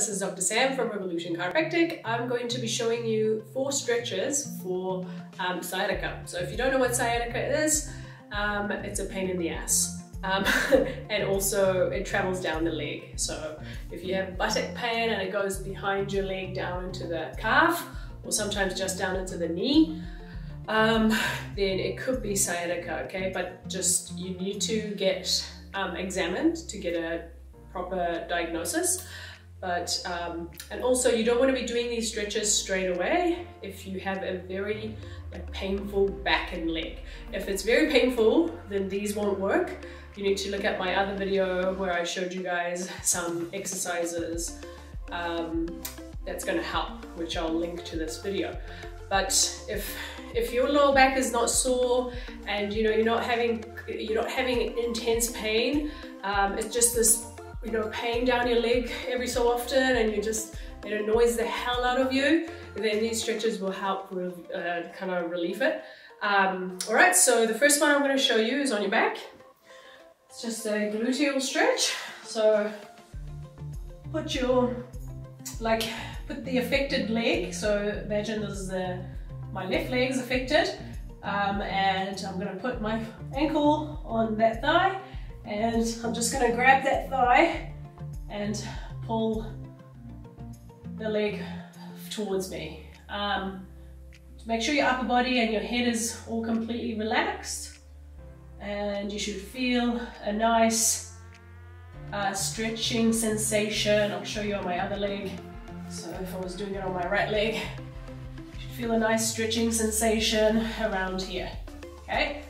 this is Dr. Sam from Revolution Chiropractic. I'm going to be showing you 4 stretches for sciatica. So if you don't know what sciatica is, it's a pain in the ass. And also it travels down the leg. So if you have buttock pain and it goes behind your leg down into the calf, or sometimes just down into the knee, then it could be sciatica, okay? But just you need to get examined to get a proper diagnosis. But and also you don't want to be doing these stretches straight away if you have a very painful back and leg. If it's very painful, then these won't work. You need to look at my other video where I showed you guys some exercises that's going to help, which I'll link to this video. But if your lower back is not sore and you know you're not having intense pain, it's just this pain down your leg every so often, and it annoys the hell out of you, then these stretches will help kind of relieve it. All right, so the first one I'm going to show you is on your back. It's just a gluteal stretch. So put your put the affected leg, so imagine this is my left leg is affected, and I'm going to put my ankle on that thigh, and I'm just going to grab that thigh and pull the leg towards me. Make sure your upper body and your head is all completely relaxed, and you should feel a nice stretching sensation. I'll show you on my other leg. So if I was doing it on my right leg, you should feel a nice stretching sensation around here, okay?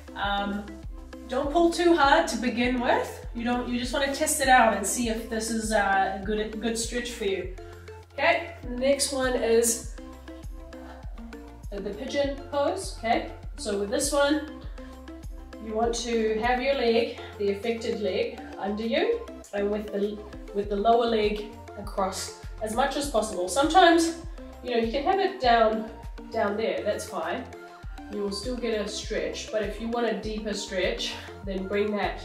Don't pull too hard to begin with. You just want to test it out and see if this is a good stretch for you. Okay, the next one is the pigeon pose, okay? So with this one, you want to have your leg, the affected leg, under you, and with the lower leg across as much as possible. Sometimes, you can have it down there, that's fine. You will still get a stretch, but if you want a deeper stretch, then bring that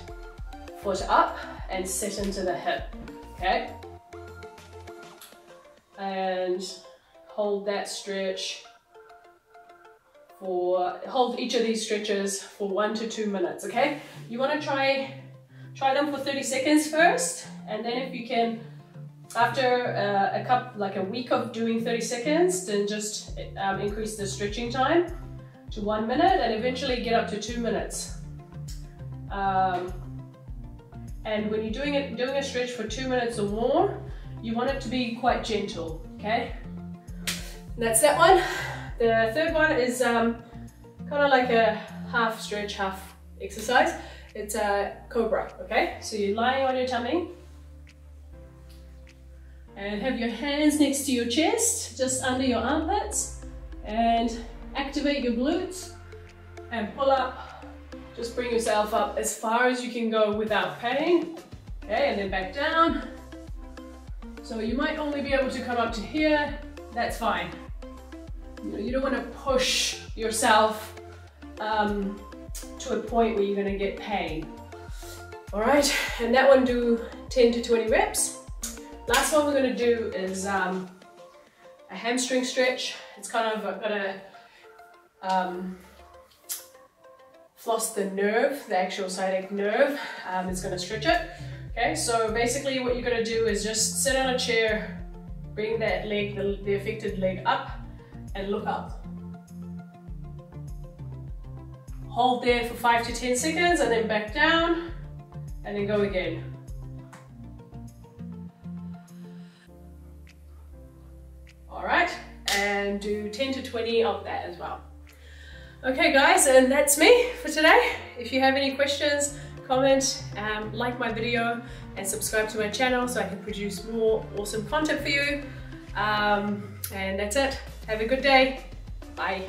foot up and sit into the hip, okay? And hold that stretch hold each of these stretches for 1 to 2 minutes, okay? You want to try them for 30 seconds first, and then if you can, after a week of doing 30 seconds, then just increase the stretching time to 1 minute, and eventually get up to 2 minutes. And when you're doing a stretch for 2 minutes or more, you want it to be quite gentle, okay? And that's that one. The third one is kind of like a half stretch, half exercise. It's a cobra, okay? So you're lying on your tummy and have your hands next to your chest, just under your armpits, and activate your glutes and pull up. Just bring yourself up as far as you can go without pain. Okay, and then back down. So you might only be able to come up to here. That's fine. You don't want to push yourself to a point where you're going to get pain. All right, and that one, do 10 to 20 reps. Last one we're going to do is a hamstring stretch. It's kind of gonna floss the nerve, the actual sciatic nerve. It's going to stretch it. Okay, so basically what you're going to do is just sit on a chair, bring that leg, the affected leg up, and look up. Hold there for 5 to 10 seconds, and then back down, and then go again. All right, and do 10 to 20 of that as well. Okay guys, and that's me for today. If you have any questions, comment, like my video, and subscribe to my channel so I can produce more awesome content for you. And that's it. Have a good day. Bye.